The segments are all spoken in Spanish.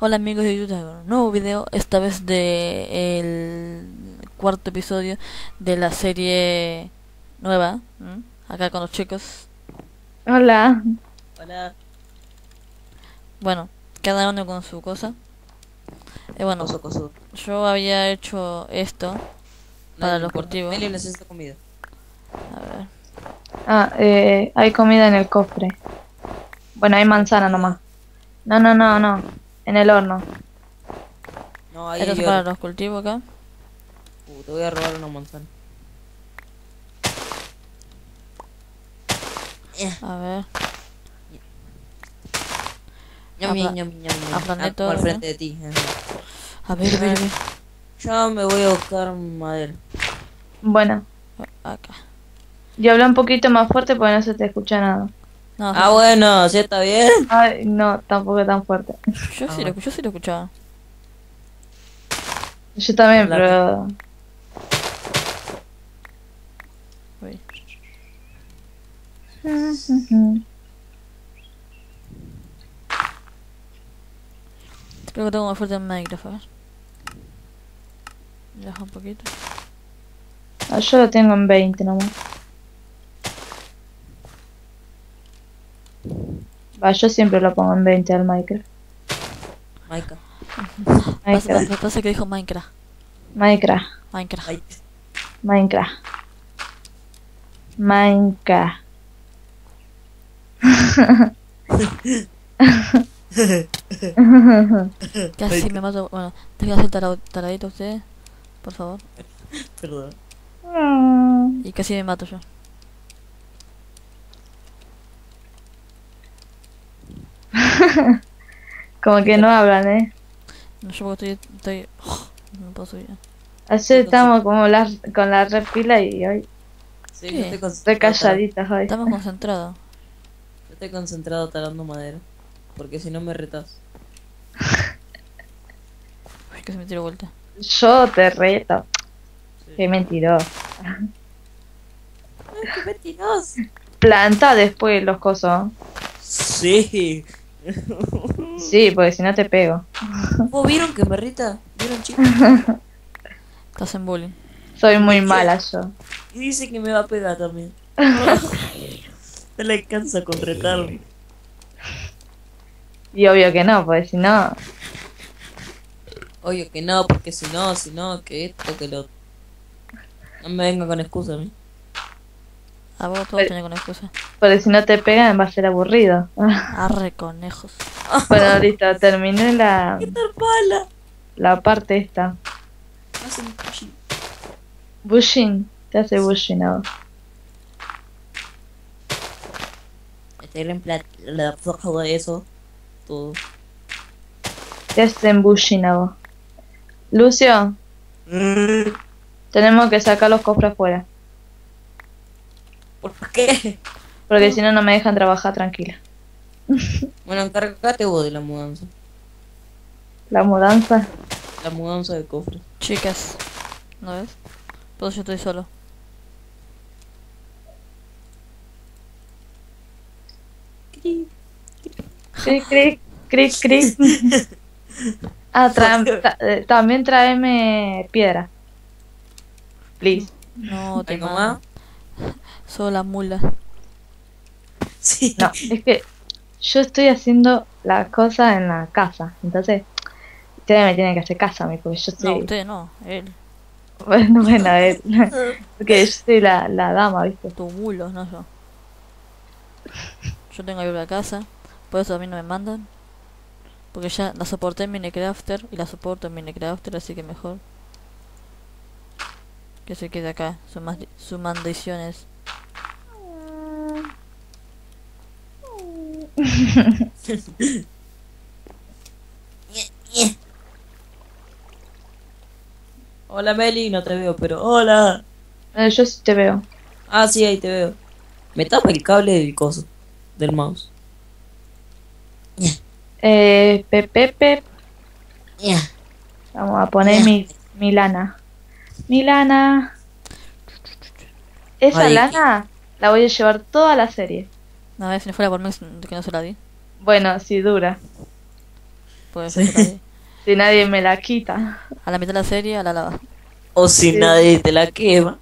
Hola amigos de YouTube, nuevo video, esta vez de el cuarto episodio de la serie nueva, acá con los chicos. Hola. Hola. Bueno, cada uno con su cosa. Bueno, yo había hecho esto para los cultivos. Melio necesita comida. A ver. Hay comida en el cofre. Bueno, hay manzana nomás. No. En el horno. No, ahí es para los cultivos acá. Te voy a robar una manzana. A ver. Aplané todo. Al frente de ti. A ver. Yo me voy a buscar madera. Bueno. Acá. Yo hablo un poquito más fuerte porque no se te escucha nada. No, sí. Bueno, ¿sí está bien? Ay, no, tampoco tan fuerte. Yo sí lo escuchaba. Yo también, claro. Pero... Uy. Creo que tengo más fuerte en Minecraft, a ver. Baja un poquito. Ah, yo lo tengo en 20 nomás. Va, yo siempre lo pongo en 20 al Minecraft. Minecraft. Pasa que dijo Minecraft. Minecraft. Casi me mato. Bueno, te voy a hacer taradito a ustedes, por favor. Perdón. Y casi me mato yo. Como que no hablan, No, yo porque estoy... no puedo subir. Ayer estamos como con la red pila y hoy... Sí, yo estoy calladita hoy. Estamos concentrados. Yo estoy concentrado talando madera. Porque si no me retas. Es que se me tiró vuelta. Yo te reto. Sí. Qué mentiroso. Ay, qué mentiroso. Planta después los cosos. Sí. Sí, porque si no te pego. ¿Vos vieron que me reta? ¿Vieron, chicos? Estás en bullying. Soy muy mala yo. Y dice que me va a pegar también. No le alcanza con retarme. Y obvio que no, porque si no... Obvio que no, porque si no, que esto, que lo... No me venga con excusa a mí. A vos todos tenés con excusas. Porque si no te pegan va a ser aburrido. Arre, conejos. Bueno, listo, terminé la... ¿Qué tal pala? La parte esta. Hace un pushing. Bushing. Te hace bushing a vos. Te reemplazo de eso. Todo. Te hacen bushing a vos. Lucio. Tenemos que sacar los cofres afuera. ¿Por qué? Porque si no, no me dejan trabajar tranquila. Bueno, encárgate vos de la mudanza. ¿La mudanza? La mudanza de cofre. Chicas, ¿no ves? Pues yo estoy solo. Cric, cric, cric, cric. Ah, también tráeme piedra. Please. No, tengo más. Solo la mula. Sí. No, es que yo estoy haciendo las cosas en la casa. Entonces, ustedes me tienen que hacer caso a mí, porque yo estoy... No, usted no, él. Bueno, él. Porque yo soy la dama, ¿viste? Tu mulo, no yo. Yo tengo que ir a la casa, por eso a mí no me mandan. Porque ya la soporté en Minecrafter y la soporto en Minecrafter, así que mejor. Que se quede acá, sus maldiciones. Hola Meli, no te veo, pero hola. Yo sí te veo. Ah, sí, ahí te veo. Me tapa el cable del coso, del mouse. Pepe. Vamos a poner mi lana. Mi lana. Esa lana la voy a llevar toda la serie. No, si no fuera por mí, que no se la di. Bueno, si dura. puede ser que nadie. Si nadie me la quita. A la mitad de la serie, a la lava. O si nadie te la quema.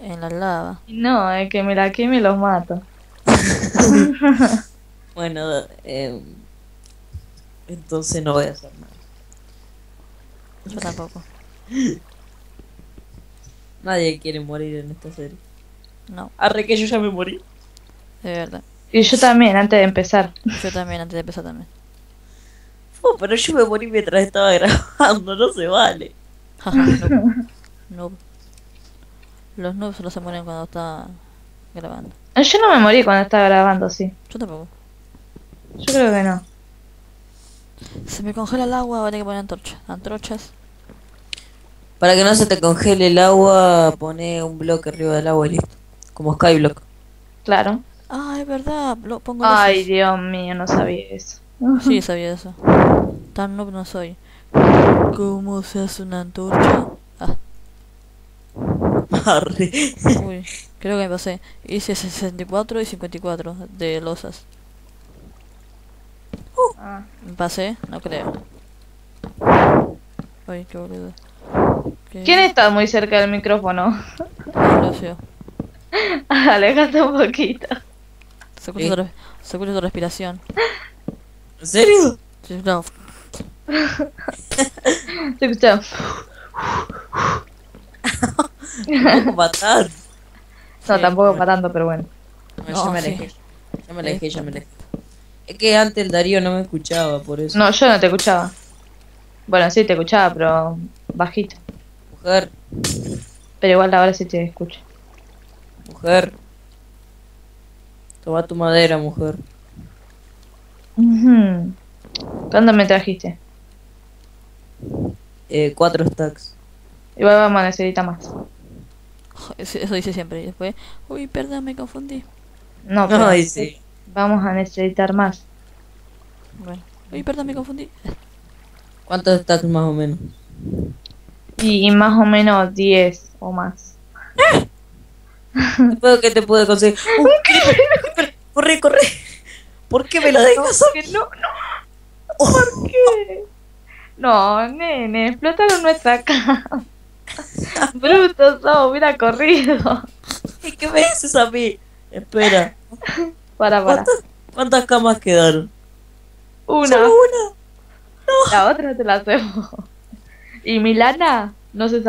En la lava. No, es que me la queme y los mato. Bueno, entonces no voy a hacer nada. Yo tampoco. Nadie quiere morir en esta serie. No. Arre que yo ya me morí. De verdad. Y yo también, antes de empezar. Yo también, antes de empezar también. Oh, pero yo me morí mientras estaba grabando, no se vale. No. Los noobs solo se mueren cuando está grabando. Yo no me morí cuando estaba grabando, sí. Yo tampoco. Yo creo que no. Se me congela el agua, voy a poner antorchas. Para que no se te congele el agua, poné un bloque arriba del agua y listo. Como Skyblock. Claro. Ah, es verdad. Pongo ay, Dios mío, no sabía eso. Sí, sabía eso. Tan noob no soy. ¿Cómo se hace una antorcha? Ah. Uy, creo que me pasé. Hice 64 y 54 de losas. ¿Me pasé? No creo. Ay, qué boludo. ¿Quién está muy cerca del micrófono? Gracias. Alejate un poquito. Se escucha, ¿sí? Se escucha tu respiración. ¿En serio? Se escucha. Se escucha. Tampoco matar. No, sí, tampoco matando, pero bueno. No, yo me alejé. Sí. Ya me alejé. Es que antes el Darío no me escuchaba, por eso. No, yo no te escuchaba. Bueno, sí te escuchaba, pero bajito. Mujer. Pero igual ahora sí te escucho. Mujer. Toma tu madera, mujer. ¿Cuándo me trajiste? 4 stacks. Igual vamos a necesitar más. Eso dice siempre y después... Uy, perdón, me confundí. No, pero no, sí. Vamos a necesitar más. Bueno. Uy, perdón, me confundí. ¿Cuántos stacks más o menos? Y más o menos 10 o más. ¿Qué te puedo conseguir? Corre, corre. ¿Por qué me lo dejas? No. ¿Por qué? No, nene, explotaron nuestra casa. Bruto, no, hubiera corrido. ¿Y qué me dices a mí? Espera. Para. ¿Cuántas camas quedaron? Una. ¿Solo una? No. La otra te la hacemos. Y Milana no se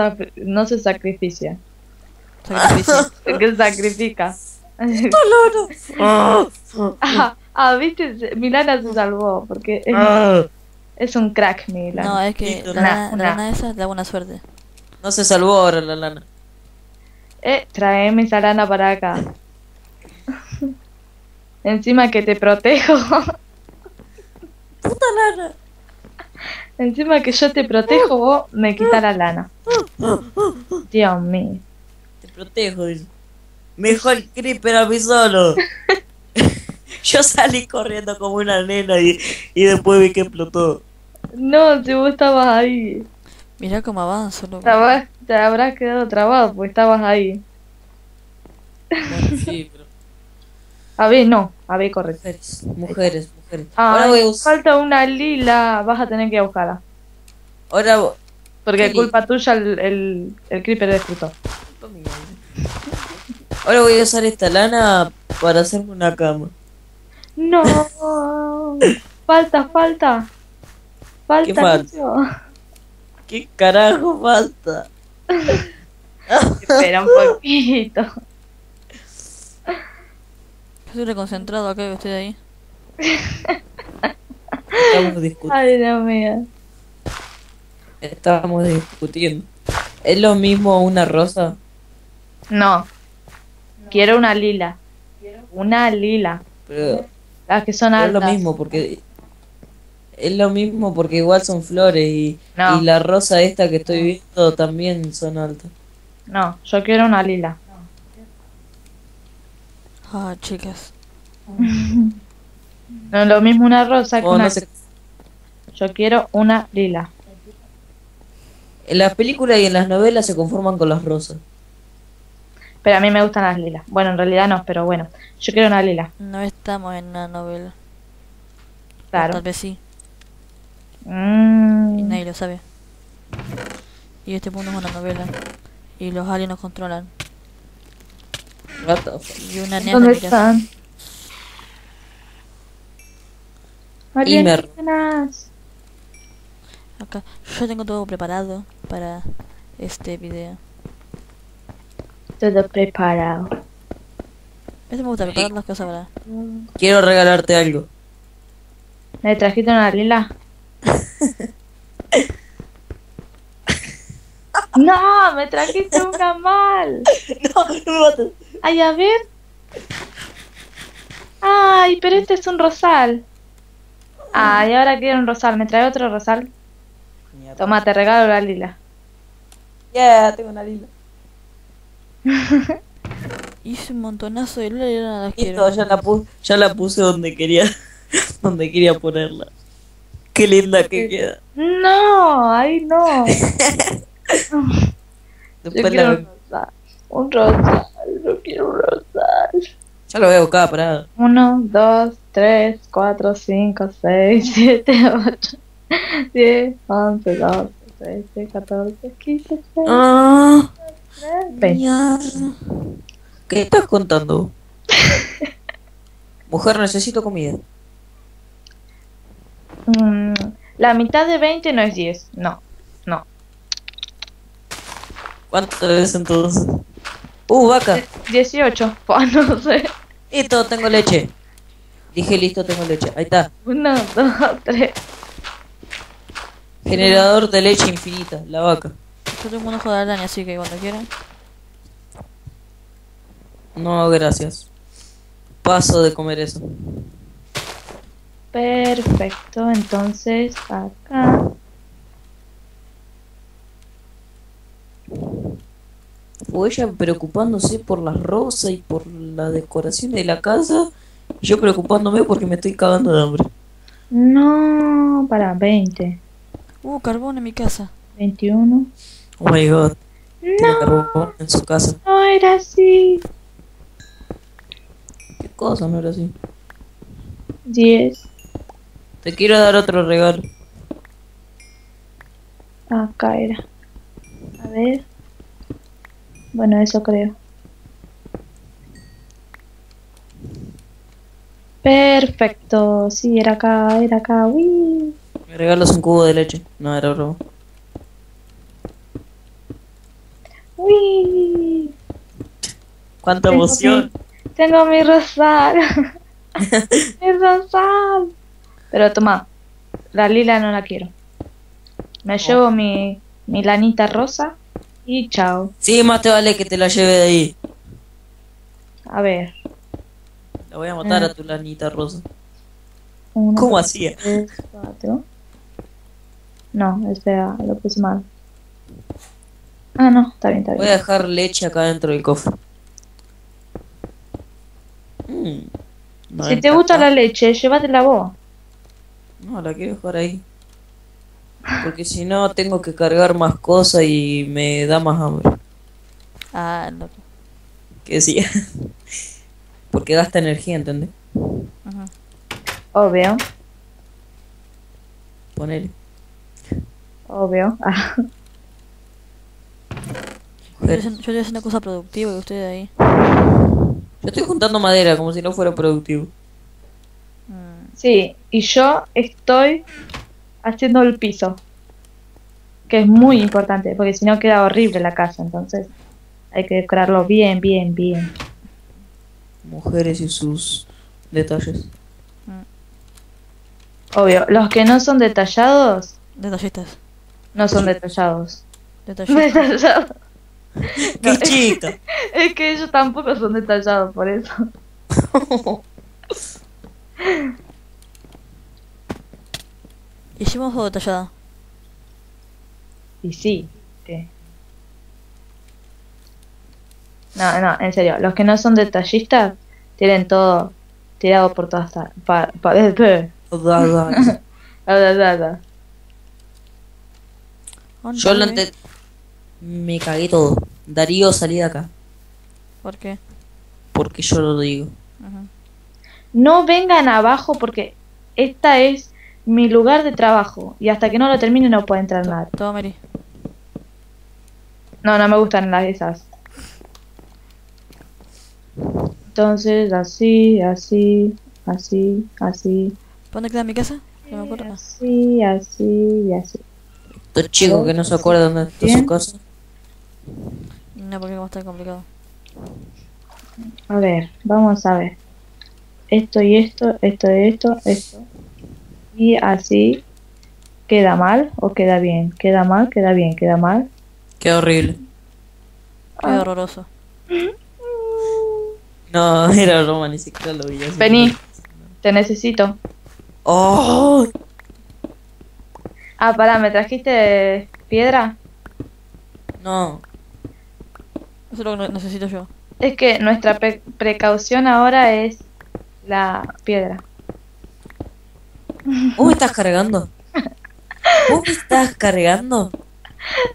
sacrifica. Que sacrifica. Viste, Milana se salvó porque es un crack, Milana. No, es que la lana esa da buena suerte. No se salvó ahora la lana. Traeme esa lana para acá. Encima que te protejo. Puta lana. Encima que yo te protejo, vos me quitas la lana. Dios mío. Te protejo. Mejor creeper a mí solo. Yo salí corriendo como una nena y después vi que explotó. No, si vos estabas ahí. Mirá cómo avanzo, loco. Te habrás quedado trabado porque estabas ahí. Bueno, sí, pero... A ver, no. A ver, corre. Mujeres. Ahora voy a usar... Falta una lila. Vas a tener que buscarla. Ahora voy. Porque lila. Culpa tuya el creeper destruyó. Ahora voy a usar esta lana para hacerme una cama. No. Falta. ¿Qué falta? ¿Qué carajo falta? Espera un poquito. Estoy reconcentrado acá que estoy ahí. Estamos discutiendo. Ay, Dios mío. Estábamos discutiendo. ¿Es lo mismo una rosa? No. Quiero una lila. Una lila. Pero las que son altas. Es lo mismo porque igual son flores y la rosa esta que estoy viendo también son altas. No, yo quiero una lila. Ah, chicas. No es lo mismo una rosa que una... No sé. Yo quiero una lila. En las películas y en las novelas se conforman con las rosas. Pero a mí me gustan las lilas. Bueno, en realidad no, pero bueno. Yo quiero una lila. No estamos en una novela. Claro. O tal vez sí. Y nadie lo sabe. Y este mundo es una novela. Y los aliens nos controlan. Y una nena. ¿Dónde están? Alienígenas. Acá. Yo tengo todo preparado para este video. Todo preparado. Este me gusta preparar las cosas para. Quiero regalarte algo. ¿Me trajiste una lila? No, me trajiste un camal. No, no me mates. Ay, a ver. Ay, pero este es un rosal. Ay, ahora quiero un rosal. ¿Me trae otro rosal? Toma, te regalo la lila. Yeah, tengo una lila. Hice un montonazo de lila y ahora las quiero. Listo, ya la puse donde quería. Donde quería ponerla. Qué linda que queda. No, ahí no. Yo quiero un rosal. Un rosal. Yo quiero un rosal. Ya lo voy a buscar, pará. 1, 2, 3, 4, 5, 6, 7, 8, 10, 11, 12, 13, 14, 15, 16. Ah, 20. ¿Qué estás contando? Mujer, necesito comida. La mitad de 20 no es 10. No, no. ¿Cuánto es entonces? Vaca. 18. No sé. Listo, tengo leche. Dije listo, tengo leche. Ahí está. 1, 2, 3. Generador de leche infinita, la vaca. Yo tengo un ojo de araña, así que cuando quieran. No, gracias. Paso de comer eso. Perfecto, entonces acá. O ella preocupándose por las rosas y por la decoración de la casa. Yo preocupándome porque me estoy cagando de hambre. No, para 20. Carbón en mi casa. 21. Oh my god. No. Carbón en su casa. No era así. ¿Qué cosa no era así? 10. Te quiero dar otro regalo. Acá era. A ver. Bueno, eso creo. Perfecto. Sí, era acá, era acá. Uy. Me regalas un cubo de leche. No, era robo. Uy. ¡Cuánta emoción! Tengo mi rosal. Mi rosal. Pero toma, la lila no la quiero. Me llevo mi lanita rosa. Y chao. Sí, más te vale que te la lleve de ahí. A ver. La voy a matar a tu lanita rosa. 1, ¿cómo hacía? 3, 4. No, espera, lo puse mal. Ah, no, está bien, está bien. Voy a dejar leche acá dentro del cofre. No, si te gusta la leche, llévatela vos. No, la quiero dejar ahí. Porque si no, tengo que cargar más cosas y me da más hambre. Ah, no. Que sí. Porque gasta energía, ¿entendés? Ajá. Obvio. Ponele. Obvio. Ah. Yo estoy haciendo cosas productivas y ustedes ahí. Yo estoy juntando madera como si no fuera productivo. Sí, y yo estoy haciendo el piso, que es muy importante, porque si no queda horrible la casa, entonces hay que decorarlo bien, bien, bien. Mujeres y sus detalles. Obvio, los que no son detallados... Detallistas. No son detallados. Detallistas. Detallados. ¡Qué chica! Es que ellos tampoco son detallados, por eso. Hicimos todo detallado. Y sí. No, no, en serio. Los que no son detallistas tienen todo tirado por todas partes. Yo lo entendí. Me cagué todo. Darío, salí de acá. ¿Por qué? Porque yo lo digo. No vengan abajo porque esta es mi lugar de trabajo. Y hasta que no lo termine no puede entrar nada. Toma, Mary. No, no me gustan las esas. Entonces, así, así, así, así. ¿Dónde queda mi casa? No me acuerdo. Así, así y así. Estos chicos que no se acuerdan de todas sus cosas. No, porque como está complicado. A ver, vamos a ver. Esto y esto, esto y esto, esto. Y así. ¿Queda mal o queda bien? Queda mal, queda bien, queda mal. Queda horrible. Queda horroroso. No, era broma, ni siquiera lo vi. Vení, te necesito. Oh. Ah, pará, ¿me trajiste piedra? No. Eso es lo que necesito yo. Es que nuestra precaución ahora es la piedra. ¿Vos me estás cargando? ¿Vos me estás cargando?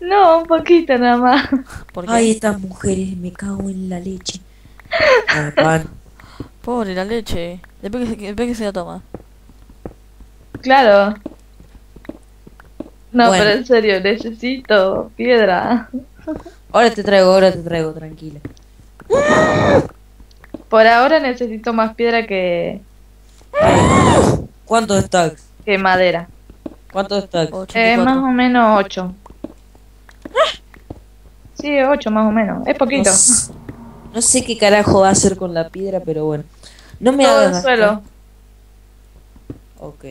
No, un poquito nada más. Ay, estas mujeres, me cago en la leche. Pobre la leche. Después que se la toma. Claro. No, bueno, pero en serio, necesito piedra. Ahora te traigo, tranquila. Por ahora necesito más piedra que... ¿Cuántos stacks? Que madera. ¿Cuántos stacks? 8, más o menos 8. Sí, 8 más o menos. Es poquito. No sé qué carajo va a hacer con la piedra, pero bueno. No me hagas gastar. Suelo. Ok.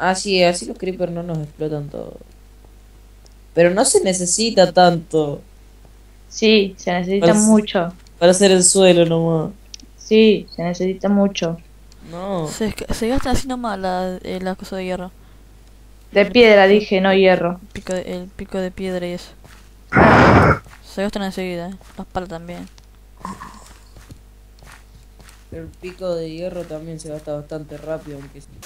Ah, sí, así los creepers no nos explotan todo. Pero no se necesita tanto. Sí, se necesita mucho. Para hacer el suelo nomás. Sí, se necesita mucho. No. Se gastan así nomás las cosas de hierro. De piedra dije, no hierro. El pico de piedra y eso. Se gastan enseguida, las palas también. El pico de hierro también se gasta bastante rápido, aunque sí.